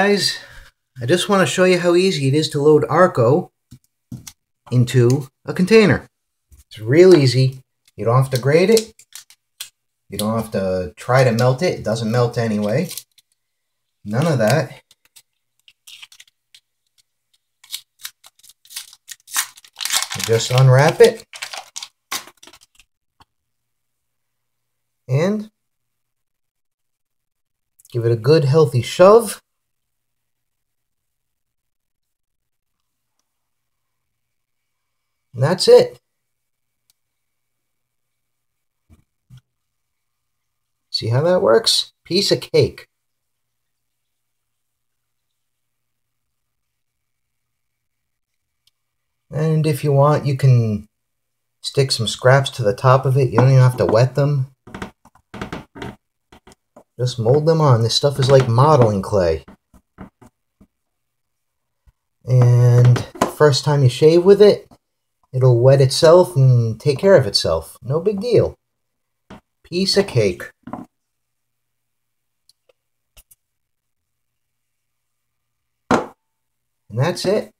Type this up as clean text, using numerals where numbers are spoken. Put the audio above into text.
Guys, I just want to show you how easy it is to load Arko into a container. It's real easy. You don't have to grate it. You don't have to try to melt it. It doesn't melt anyway. None of that. You just unwrap it. And give it a good healthy shove. And that's it. See how that works? Piece of cake. And if you want, you can stick some scraps to the top of it. You don't even have to wet them. Just mold them on. This stuff is like modeling clay. And the first time you shave with it, it'll wet itself and take care of itself. No big deal. Piece of cake. And that's it.